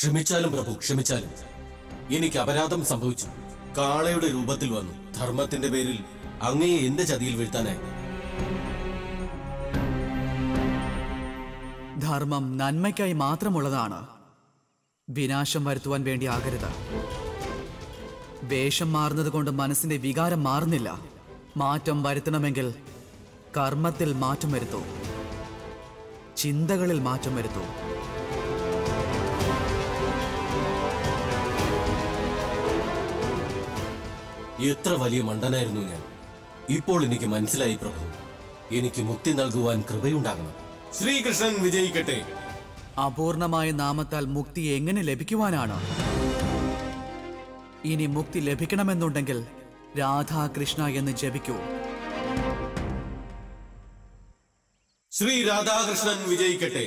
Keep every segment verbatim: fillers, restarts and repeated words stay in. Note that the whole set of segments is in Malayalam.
ക്ഷമിച്ചാലും പ്രഭു, ക്ഷമിച്ചാലും. എനിക്ക് അപരാധം സംഭവിച്ചു. കാളയുടെ രൂപത്തിൽ വന്നു ധർമ്മത്തിന്റെ പേരിൽ അങ്ങയെ എന്റെ ചതിയിൽ വീഴ്ത്താനായി. ധർമ്മം നന്മയ്ക്കായി മാത്രമുള്ളതാണ്, വിനാശം വരുത്തുവാൻ വേണ്ടി ആകരുത്. വേഷം മാറുന്നത് കൊണ്ട് മനസ്സിന്റെ വികാരം മാറുന്നില്ല. മാറ്റം വരുത്തണമെങ്കിൽ കർമ്മത്തിൽ മാറ്റം വരുത്തൂ, ചിന്തകളിൽ മാറ്റം വരുത്തൂ. എത്ര വലിയ മണ്ടനായിരുന്നു ഞാൻ! ഇപ്പോൾ എനിക്ക് മനസ്സിലായി പ്രഭു. എനിക്ക് മുക്തി നൽകുവാൻ കൃപയുണ്ടാകണം. ശ്രീകൃഷ്ണൻ വിജയിക്കട്ടെ. അപൂർണമായ നാമത്താൽ മുക്തി എങ്ങനെ ലഭിക്കുവാനാണ്? ഇനി മുക്തി ലഭിക്കണമെന്നുണ്ടെങ്കിൽ രാധാകൃഷ്ണ എന്ന് ജപിക്കൂ. ശ്രീ രാധാകൃഷ്ണൻ വിജയിക്കട്ടെ.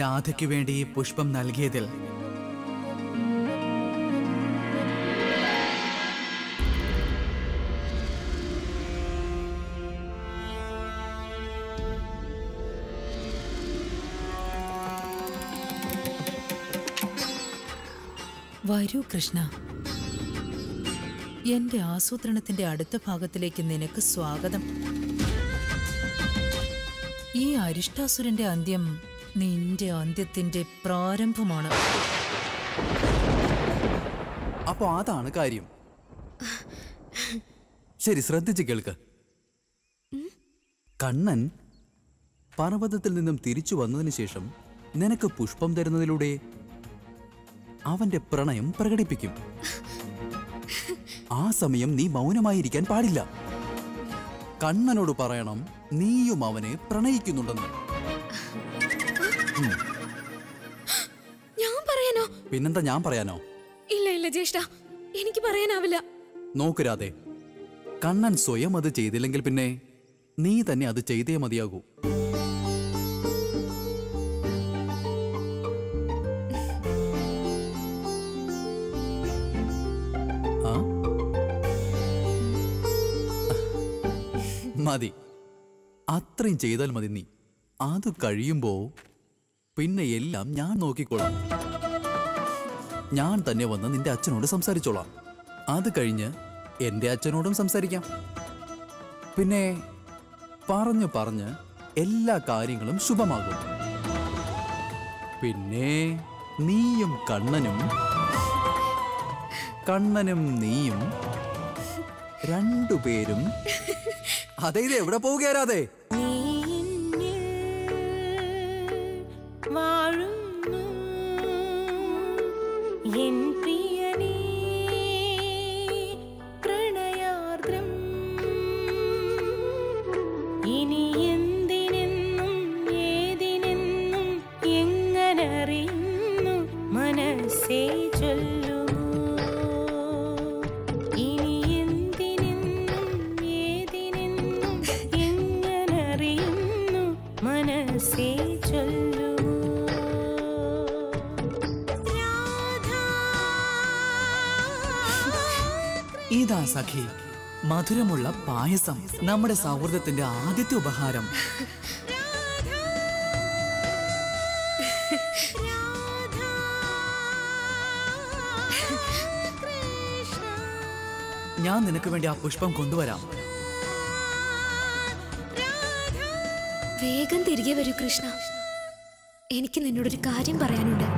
രാധയ്ക്ക് വേണ്ടി ഈ പുഷ്പം നൽകിയതിൽ വരൂ കൃഷ്ണ, എന്റെ ആസൂത്രണത്തിന്റെ അടുത്ത ഭാഗത്തിലേക്ക് നിനക്ക് സ്വാഗതം. ഈ അരിഷ്ടാസുരന്റെ അന്ത്യം നിന്റെ അന്ത്യത്തിന്റെ പ്രാരംഭമാണ്. അപ്പൊ അതാണ് കാര്യം. ശരി, ശ്രദ്ധിച്ചു കേൾക്ക്. കണ്ണൻ പർവ്വതത്തിൽ നിന്നും തിരിച്ചു വന്നതിന് ശേഷം നിനക്ക് പുഷ്പം തരുന്നതിലൂടെ അവന്റെ പ്രണയം പ്രകടിപ്പിക്കും. ആ സമയം നീ മൗനമായിരിക്കാൻ പാടില്ല. കണ്ണനോട് പറയണം നീയും അവനെ പ്രണയിക്കുന്നുണ്ടെന്ന്. ഞാൻ പറയാനോ? പിന്നെന്താ, ഞാൻ പറയാനോ? ഇല്ല ഇല്ല ജ്യേഷ്ഠ, എനിക്ക് പറയാനാവില്ല. നോക്കൂ രാധേ, കണ്ണൻ സ്വയം അത് ചെയ്തില്ലെങ്കിൽ പിന്നെ നീ തന്നെ അത് ചെയ്തേ മതിയാകൂ. മതി, അത്രയും ചെയ്താൽ മതി നീ. അത് കഴിയുമ്പോ പിന്നെ എല്ലാം ഞാൻ നോക്കിക്കോളാം. ഞാൻ തന്നെ വന്ന് നിന്റെ അച്ഛനോട് സംസാരിച്ചോളാം. അത് കഴിഞ്ഞ് എൻ്റെ അച്ഛനോടും സംസാരിക്കാം. പിന്നെ പറഞ്ഞു പറഞ്ഞ് എല്ലാ കാര്യങ്ങളും ശുഭമാകും. പിന്നെ നീയും കണ്ണനും, കണ്ണനും നീയും രണ്ടുപേരും. അതെ, ഇത് എവിടെ പോവുകയാരാതെ? മധുരമുള്ള പായസം നമ്മുടെ സൗഹൃദത്തിന്റെ ആദ്യത്തെ ഉപഹാരം. ഞാൻ നിനക്ക് വേണ്ടി ആ പുഷ്പം കൊണ്ടുവരാം. വേഗം തിരികെ വരൂ കൃഷ്ണ, എനിക്ക് നിന്നോടൊരു കാര്യം പറയാനുണ്ട്.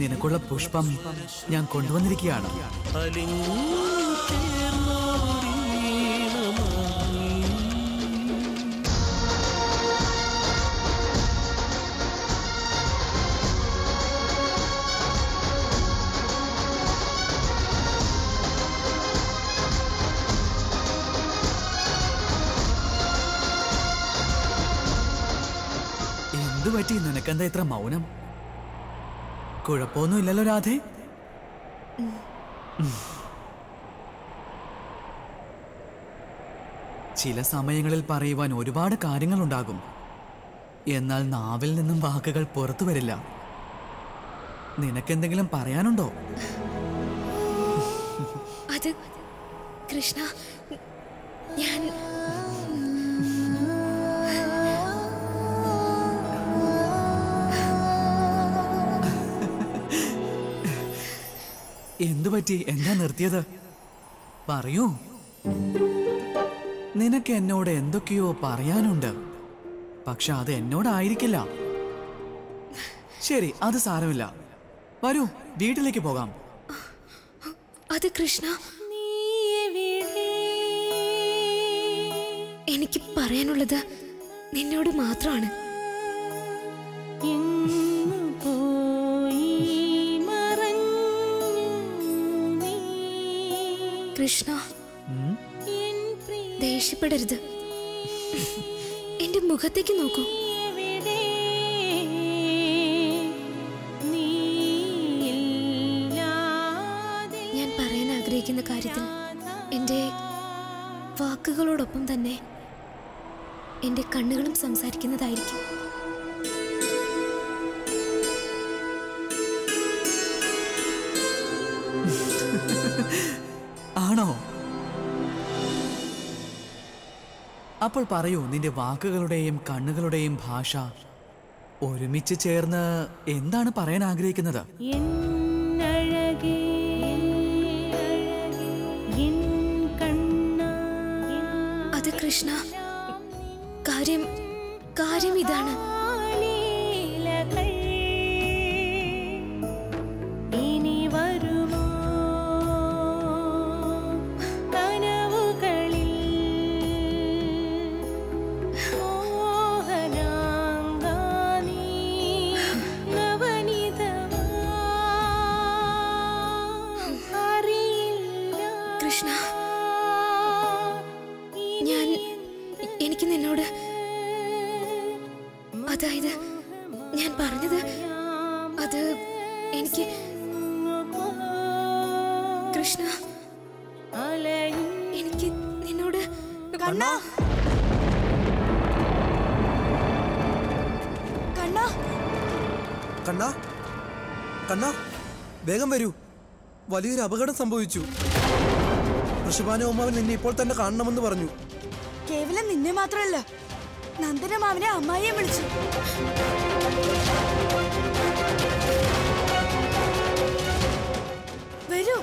നിനക്കുള്ള പുഷ്പം ഞാൻ കൊണ്ടുവന്നിരിക്കുകയാണ്. എന്തു പറ്റി, നിനക്കെന്താ ഇത്ര മൗനം? കുഴപ്പമൊന്നുമില്ലല്ലോ രാധേ? ചില സമയങ്ങളിൽ പറയുവാൻ ഒരുപാട് കാര്യങ്ങളുണ്ടാകും, എന്നാൽ നാവിൽ നിന്നും വാക്കുകൾ പുറത്തു വരില്ല. നിനക്കെന്തെങ്കിലും പറയാനുണ്ടോ? അത് കൃഷ്ണ, ഞാൻ എന്തുപറ്റി, എന്താ നിർത്തിയത്? പറയൂ, നിനക്ക് എന്നോട് എന്തൊക്കെയോ പറയാനുണ്ട്, പക്ഷെ അത് എന്നോടായിരിക്കില്ല. ശരി, അത് സാരമില്ല, വരൂ വീട്ടിലേക്ക് പോകാം. അത് കൃഷ്ണ, എനിക്ക് പറയാനുള്ളത് നിന്നോട് മാത്രമാണ്. കൃഷ്ണ, ദേഷ്യപ്പെടരുത്, എന്റെ മുഖത്തേക്ക് നോക്കൂ. ഞാൻ പറയാൻ ആഗ്രഹിക്കുന്ന കാര്യത്തിൽ എന്റെ വാക്കുകളോടൊപ്പം തന്നെ എന്റെ കണ്ണുകളും സംസാരിക്കുന്നതായിരിക്കും. ആണോ? അപ്പോൾ പറയൂ, നിന്റെ വാക്കുകളുടെയും കണ്ണുകളുടെയും ഭാഷ ഒരുമിച്ച് ചേർന്ന് എന്താണ് പറയാൻ ആഗ്രഹിക്കുന്നത്? അത് കൃഷ്ണ, കാര്യം കാര്യം ഇതാണ്. വേഗം വരൂ, വലിയൊരു അപകടം സംഭവിച്ചു. ഋഷിഭാനോമാവൻ നിന്നെ ഇപ്പോൾ തന്നെ കാണണമെന്ന് പറഞ്ഞു. കേവലം നിന്നെ മാത്രമല്ല, നന്ദനമാവനെ അമ്മായിയെ വിളിച്ചു. വരൂ.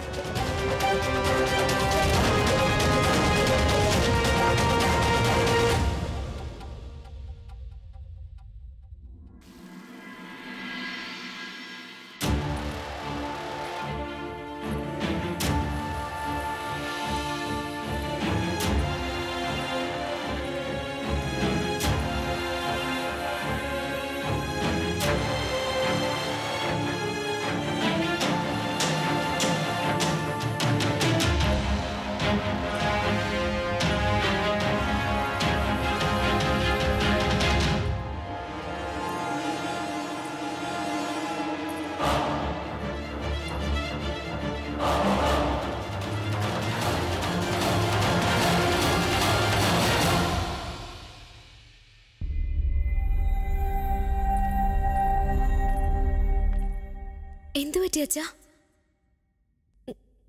എന്തു പറ്റി അച്ഛാ?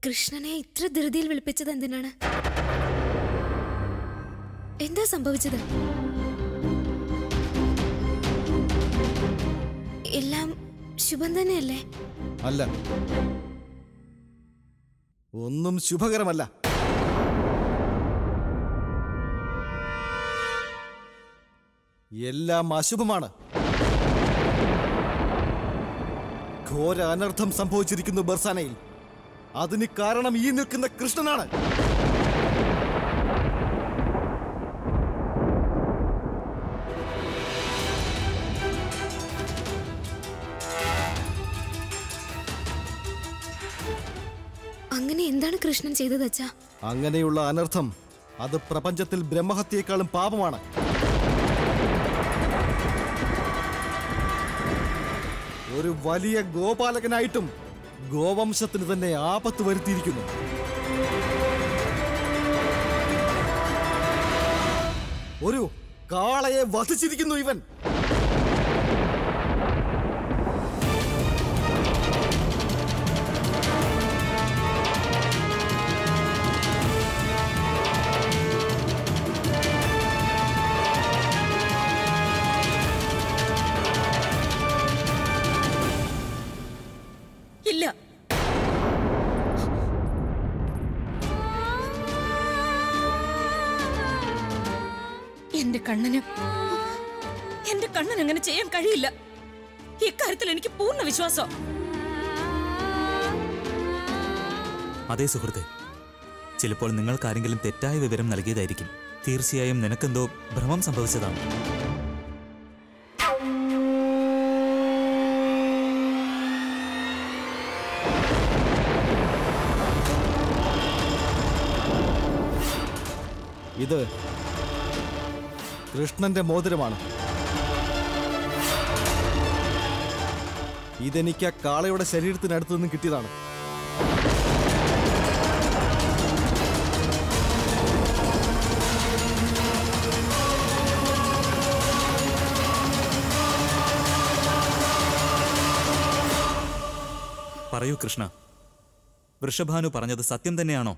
കൃഷ്ണനെ ഇത്ര ധൃതിയിൽ വിളിപ്പിച്ചത് എന്തിനാണ്? എന്താ സംഭവിച്ചത്? എല്ലാം ശുഭം തന്നെയല്ലേ? അല്ല, ഒന്നും ശുഭകരമല്ല. എല്ലാം അശുഭമാണ്. ഘോര അനർത്ഥം സംഭവിച്ചിരിക്കുന്നു ബർസാനയിൽ. അതിന് കാരണം ഈ നിൽക്കുന്ന കൃഷ്ണനാണ്. അങ്ങനെ എന്താണ് കൃഷ്ണൻ ചെയ്തത് അച്ഛാ? അങ്ങനെയുള്ള അനർത്ഥം അത് പ്രപഞ്ചത്തിൽ ബ്രഹ്മഹത്യയെക്കാളും പാപമാണ്. ഒരു വലിയ ഗോപാലകനായിട്ടും ഗോവംശത്തിന് തന്നെ ആപത്ത് വരുത്തിയിരിക്കുന്നു. ഒരു കാളയെ വധിച്ചിരിക്കുന്നു ഇവൻ. എന്റെ കണ്ണന് എന്റെ കണ്ണൻ അങ്ങനെ ചെയ്യാൻ കഴിയില്ല. ഇക്കാര്യത്തിൽ എനിക്ക് പൂർണ്ണ വിശ്വാസം. അതേ സുഹൃത്തെ, ചിലപ്പോൾ നിങ്ങൾക്കാരെങ്കിലും തെറ്റായ വിവരം നൽകിയതായിരിക്കും. തീർച്ചയായും നിനക്കെന്തോ ഭ്രമം സംഭവിച്ചതാണ്. ഇത് കൃഷ്ണന്റെ മോതിരമാണ്. ഇതെനിക്ക് ആ കാളയുടെ ശരീരത്തിനടുത്തു നിന്ന് കിട്ടിയതാണ്. പറയൂ കൃഷ്ണ, വൃഷഭാനു പറഞ്ഞത് സത്യം തന്നെയാണോ?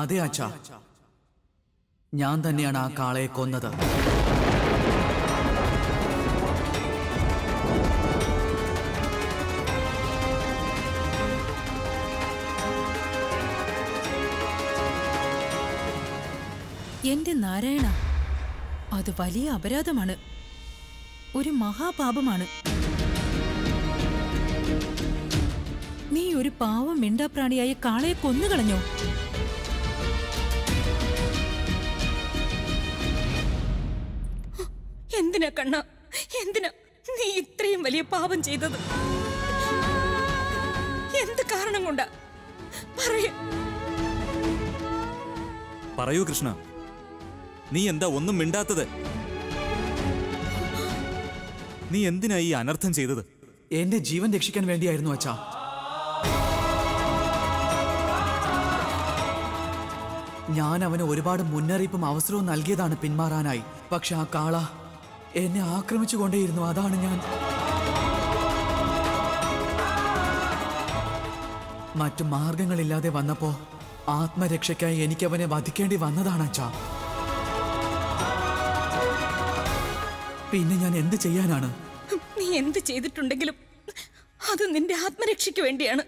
അതെ അച്ഛാ, ഞാൻ തന്നെയാണ് ആ കാളയെ കൊന്നത്. എന്റെ നാരായണ, അത് വലിയ അപരാധമാണ്, ഒരു മഹാപാപമാണ്. നീ ഒരു പാവം മിണ്ടാപ്രാണിയായ കാളയെ കൊന്നുകളഞ്ഞോ? എന്തിനാ കണ്ണ, എന്തിനാ നീ ഇത്രയും വലിയ പാപം ചെയ്തത്? എന്ത് കാരണം കൊണ്ടാ? പറയൂ കൃഷ്ണ, നീ എന്താ ഒന്നും മിണ്ടാത്തത്? നീ എന്തിനാ ഈ അനർത്ഥം ചെയ്തത്? എന്റെ ജീവൻ രക്ഷിക്കാൻ വേണ്ടിയായിരുന്നു അച്ഛാ. ഞാൻ അവന് ഒരുപാട് മുന്നറിയിപ്പും അവസരവും നൽകിയതാണ് പിന്മാറാനായി. പക്ഷെ ആ കാള എന്നെ ആക്രമിച്ചു കൊണ്ടേയിരുന്നു. അതാണ് ഞാൻ. മറ്റു മാർഗങ്ങളില്ലാതെ വന്നപ്പോ ആത്മരക്ഷയ്ക്കായി എനിക്കവനെ വധിക്കേണ്ടി വന്നതാണ് അച്ഛാ. പിന്നെ ഞാൻ എന്ത് ചെയ്യാനാണ്? നീ എന്ത് ചെയ്തിട്ടുണ്ടെങ്കിലും അത് നിന്റെ ആത്മരക്ഷയ്ക്ക് വേണ്ടിയാണ്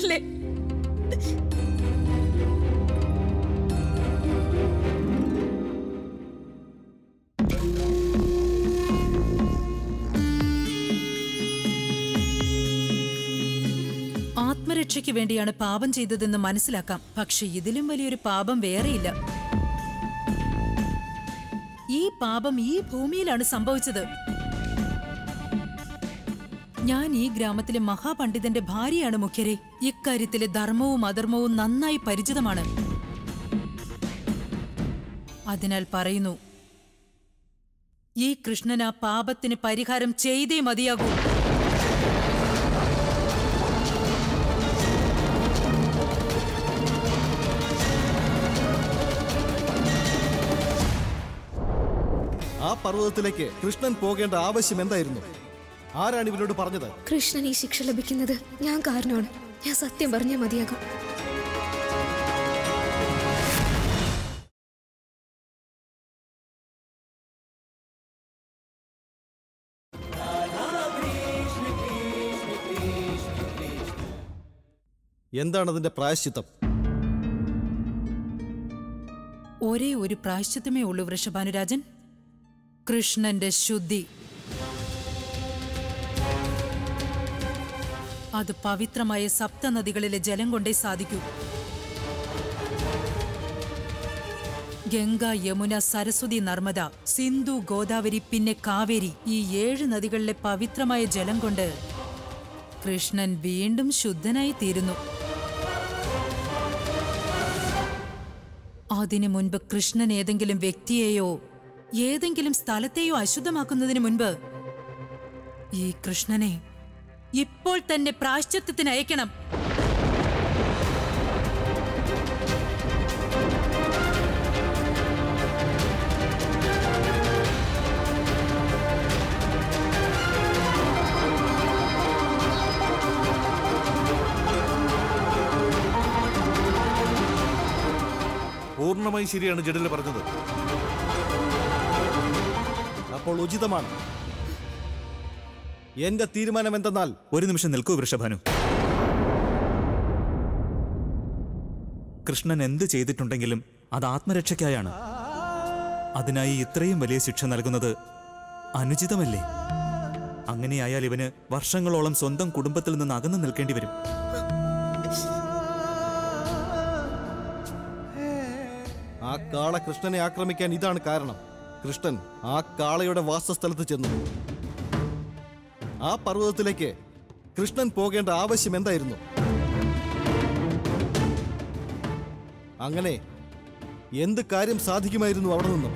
അല്ലേ? രക്ഷയ്ക്ക് വേണ്ടിയാണ് പാപം ചെയ്തതെന്ന് മനസ്സിലാക്കാം. പക്ഷെ ഇതിലും വലിയൊരു പാപം വേറെയില്ല. ഈ പാപം ഈ ഭൂമിയിലാണ് സംഭവിച്ചത്. ഞാൻ ഈ ഗ്രാമത്തിലെ മഹാപണ്ഡിതന്റെ ഭാര്യയാണ് മുഖ്യരെ. ഇക്കാര്യത്തിലെ ധർമ്മവും അധർമ്മവും നന്നായി പരിചിതമാണ്. അതിനാൽ പറയുന്നു, ഈ കൃഷ്ണൻ ആ പാപത്തിന് പരിഹാരം ചെയ്തേ മതിയാകൂ. पर्वतत्तिलेक्क कृष्णन पोकेण्ड आवश्यम एन्तायिरुन्नु आराणि इवनोड परंजत कृष्णन ई शिक्ष लभिक्कुन्नत ഞാൻ കാരണമാണ് ഞാൻ സത്യം പറഞ്ഞേ മതിയാകൂ എന്താണ് അതിന്റെ പ്രായശ്ചിത്തം ഒരേ ഒരു പ്രായശ്ചിത്തമേ ഉള്ളൂ വൃഷഭാനുരാജൻ കൃഷ്ണന്റെ ശുദ്ധി അത് പവിത്രമായ സപ്തനദികളിലെ ജലം കൊണ്ടേ സാധിക്കൂ ഗംഗ യമുന സരസ്വതി നർമ്മദ സിന്ധു ഗോദാവരി പിന്നെ കാവേരി ഈ ഏഴ് നദികളിലെ പവിത്രമായ ജലം കൊണ്ട് കൃഷ്ണൻ വീണ്ടും ശുദ്ധനായി തീരുന്നു അതിനു മുൻപ് കൃഷ്ണൻ ഏതെങ്കിലും വ്യക്തിയെയോ ഏതെങ്കിലും സ്ഥലത്തെയോ അശുദ്ധമാക്കുന്നതിനു മുൻപ് ഈ കൃഷ്ണനെ ഇപ്പോൾ തന്നെ പ്രായശ്ചിത്തത്തിന് അയക്കണം പൂർണ്ണമായി ശരിയാണ് ജഡല പറഞ്ഞത് അപ്പോൾ ഉചിതമാണ് എന്റെ തീരുമാനം എന്തെന്നാൽ ഒരു നിമിഷം നിൽക്കൂ വൃഷഭാനു കൃഷ്ണൻ എന്ത് ചെയ്തിട്ടുണ്ടെങ്കിലും അത് ആത്മരക്ഷയ്ക്കായാണ് അതിനായി ഇത്രയും വലിയ ശിക്ഷ നൽകുന്നത് അനുചിതമല്ലേ അങ്ങനെയായാൽ ഇവന് വർഷങ്ങളോളം സ്വന്തം കുടുംബത്തിൽ നിന്ന് അകന്നു നിൽക്കേണ്ടി വരും ആ കാള കൃഷ്ണനെ ആക്രമിക്കാൻ ഇതാണ് കാരണം കൃഷ്ണൻ ആ കാളയുടെ വാസസ്ഥലത്ത് ചെന്നു ആ പർവ്വതത്തിലേക്ക് കൃഷ്ണൻ പോകേണ്ട ആവശ്യം എന്തായിരുന്നു അങ്ങനെ എന്ത് കാര്യം സാധിക്കുമായിരുന്നു അവിടെ നിന്നും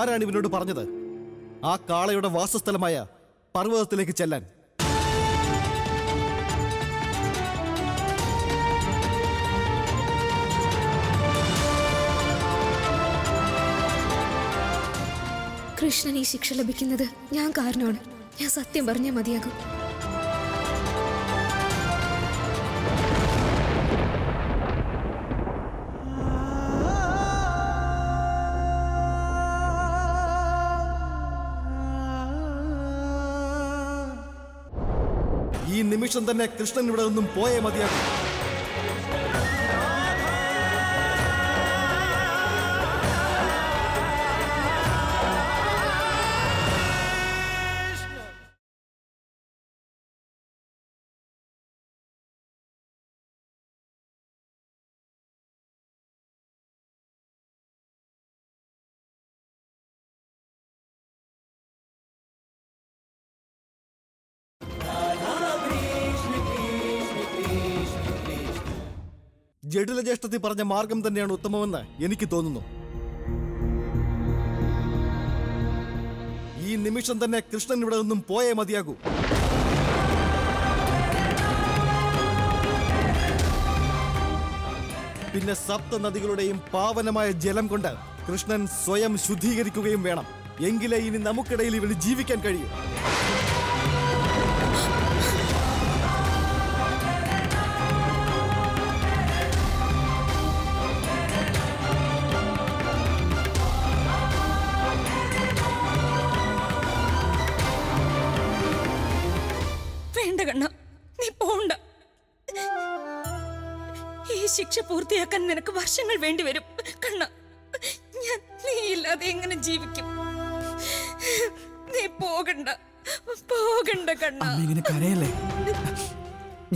ആരാണ് ഇവനോട് പറഞ്ഞത് ആ കാളയുടെ വാസസ്ഥലമായ പർവ്വതത്തിലേക്ക് ചെല്ലാൻ കൃഷ്ണൻ ഈ ശിക്ഷ ലഭിക്കുന്നത് ഞാൻ കാരണമാണ് ഞാൻ സത്യം പറഞ്ഞേ മതിയാകൂ ഈ നിമിഷം തന്നെ കൃഷ്ണൻ ഇവിടെ നിന്നും പോയേ മതിയാകും ജഡില ജ്യേഷ്ഠത്തിൽ പറഞ്ഞ മാർഗം തന്നെയാണ് ഉത്തമമെന്ന് എനിക്ക് തോന്നുന്നു ഈ നിമിഷം തന്നെ കൃഷ്ണൻ ഇവിടെ നിന്നും പോയേ മതിയാകൂ പിന്നെ സപ്ത നദികളുടെയും പാവനമായ ജലം കൊണ്ട് കൃഷ്ണൻ സ്വയം ശുദ്ധീകരിക്കുകയും വേണം എങ്കിലേ ഇനി നമുക്കിടയിൽ ഇവന് ജീവിക്കാൻ കഴിയൂ ശിക്ഷ പൂർത്തിയാക്കാൻ നിനക്ക് വർഷങ്ങൾ വേണ്ടിവരും കണ്ണ ഞാൻ നീ ഇല്ലാതെ എങ്ങനെ ജീവിക്കും നീ പോകണ്ട പോകണ്ട കണ്ണ ഇങ്ങനെ കരയല്ലേ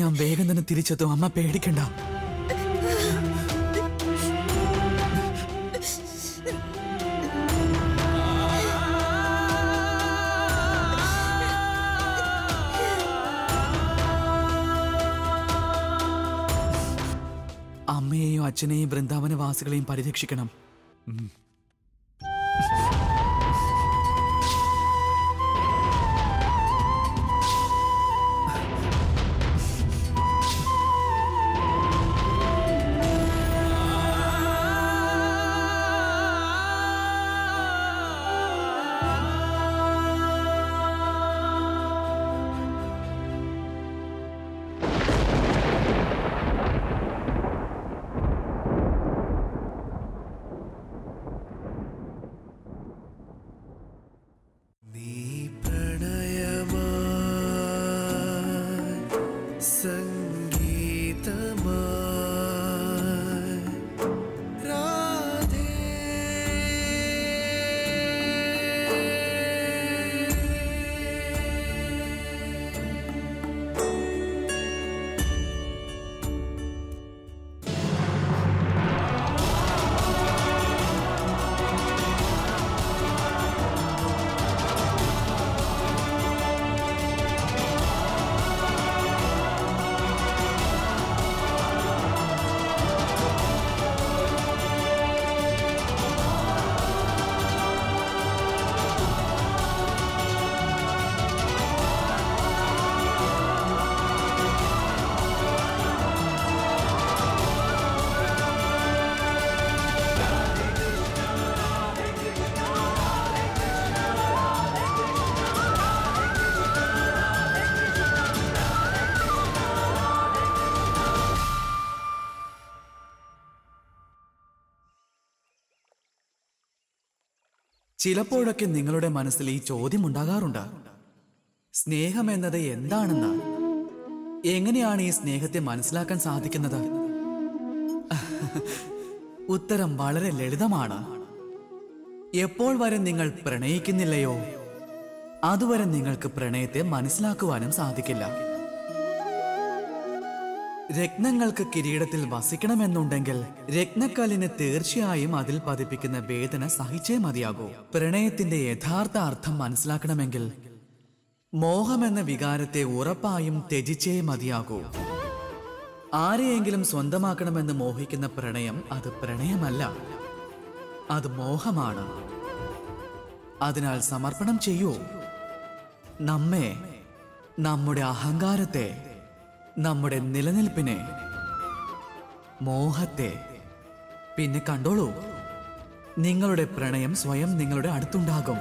ഞാൻ വേഗം തന്നെ തിരിച്ചെത്തും അമ്മ പേടിക്കണ്ട അമ്മയെയും അച്ഛനെയും വൃന്ദാവനവാസികളെയും പരിരക്ഷിക്കണം संगीतमय राधे ചിലപ്പോഴൊക്കെ നിങ്ങളുടെ മനസ്സിൽ ഈ ചോദ്യം ഉണ്ടാകാറുണ്ട്. സ്നേഹം എന്നത് എന്താണെന്ന്, എങ്ങനെയാണ് ഈ സ്നേഹത്തെ മനസ്സിലാക്കാൻ സാധിക്കുന്നത്? ഉത്തരം വളരെ ലളിതമാണ്. എപ്പോൾ വരെ നിങ്ങൾ പ്രണയിക്കുന്നില്ലയോ അതുവരെ നിങ്ങൾക്ക് പ്രണയത്തെ മനസ്സിലാക്കുവാനും സാധിക്കില്ല. രത്നങ്ങൾക്ക് കിരീടത്തിൽ വസിക്കണമെന്നുണ്ടെങ്കിൽ രത്നക്കല്ലിനെ തീർച്ചയായും അതിൽ പതിപ്പിക്കുന്ന വേദന സഹിച്ചേ മതിയാകൂ. പ്രണയത്തിന്റെ യഥാർത്ഥ അർത്ഥം മനസ്സിലാക്കണമെങ്കിൽ മോഹമെന്ന വികാരത്തെ ഉറപ്പായും ത്യജിച്ചേ മതിയാകൂ. ആരെയെങ്കിലും സ്വന്തമാക്കണമെന്ന് മോഹിക്കുന്ന പ്രണയം അത് പ്രണയമല്ല, അത് മോഹമാണ്. അതിനാൽ സമർപ്പണം ചെയ്യൂ. നമ്മെ, നമ്മുടെ അഹങ്കാരത്തെ, നമ്മുടെ നിലനിൽപ്പിനെ, മോഹത്തെ പിന്നെ കണ്ടോളൂ. നിങ്ങളുടെ പ്രണയം സ്വയം നിങ്ങളുടെ അടുത്തുണ്ടാകും.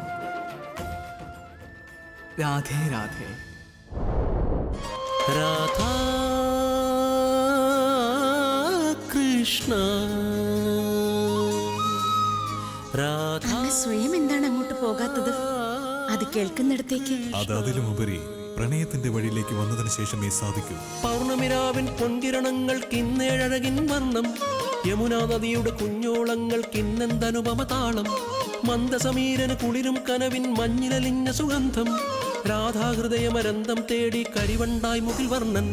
രാധേ രാധേ. രാധാ കൃഷ്ണ രാധാ. സ്വയം എന്താണ് അങ്ങോട്ട് പോകാത്തത്? അത് കേൾക്കുന്നിടത്തേക്ക് അതിലുമുപരി പ്രണയത്തിന്റെ വഴിയിലേക്ക് വന്നതിന് ശേഷമേ സാധിക്കൂ. പൗർണമിരാവിൻ പൊൻകിരണങ്ങൾക്കിന്നേഴഴകിൻ വർണ്ണം, യമുനാ നദിയുടെ കുഞ്ഞോളങ്ങൾക്കിന്നെന്തനുപമ താളം, മന്ദസമീരന് കുളിരും കനവിൻ മഞ്ഞിലലിഞ്ഞ സുഗന്ധം, രാധാഹൃദയമരന്തം തേടി കരിവണ്ടായി മുകിൽ വർണ്ണൻ